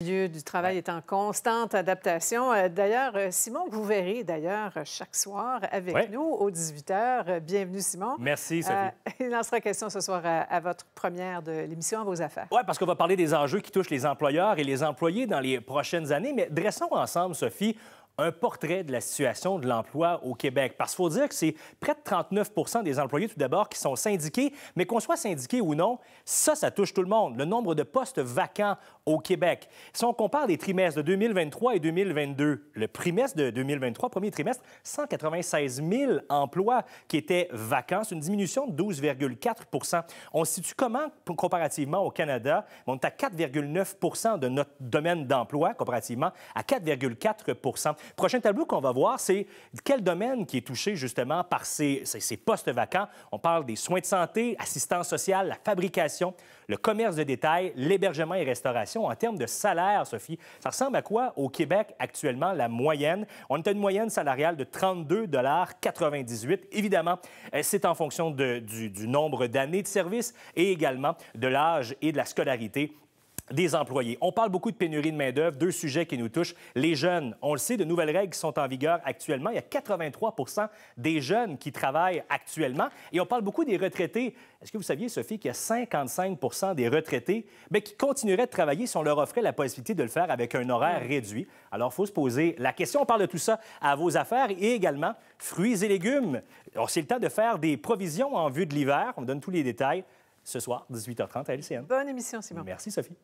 Le milieu du travail est en constante adaptation. D'ailleurs, Simon, vous verrez d'ailleurs chaque soir avec nous aux 18 h. Bienvenue, Simon. Merci, Sophie. Il en sera question ce soir à votre première de l'émission À vos affaires. Oui, parce qu'on va parler des enjeux qui touchent les employeurs et les employés dans les prochaines années. Mais dressons ensemble, Sophie, un portrait de la situation de l'emploi au Québec. Parce qu'il faut dire que c'est près de 39 % des employés, tout d'abord, qui sont syndiqués. Mais qu'on soit syndiqué ou non, ça touche tout le monde. Le nombre de postes vacants au Québec. Si on compare les trimestres de 2023 et 2022, le trimestre de 2023, premier trimestre, 196 000 emplois qui étaient vacants. C'est une diminution de 12,4 %. On se situe comment comparativement au Canada? On est à 4,9 % de notre domaine d'emploi, comparativement à 4,4 %. Prochain tableau qu'on va voir, c'est quel domaine qui est touché justement par ces postes vacants. On parle des soins de santé, assistance sociale, la fabrication, le commerce de détail, l'hébergement et restauration. En termes de salaire, Sophie, ça ressemble à quoi au Québec actuellement, la moyenne? On est à une moyenne salariale de 32,98 $. Évidemment, c'est en fonction du nombre d'années de service et également de l'âge et de la scolarité des employés. On parle beaucoup de pénurie de main-d'œuvre, deux sujets qui nous touchent. Les jeunes, on le sait, de nouvelles règles qui sont en vigueur actuellement. Il y a 83 % des jeunes qui travaillent actuellement. Et on parle beaucoup des retraités. Est-ce que vous saviez, Sophie, qu'il y a 55 % des retraités qui continueraient de travailler si on leur offrait la possibilité de le faire avec un horaire réduit? Alors, il faut se poser la question. On parle de tout ça à vos affaires et également fruits et légumes. Alors, c'est le temps de faire des provisions en vue de l'hiver. On donne tous les détails ce soir, 18 h 30 à LCN. Bonne émission, Simon. Merci, Sophie.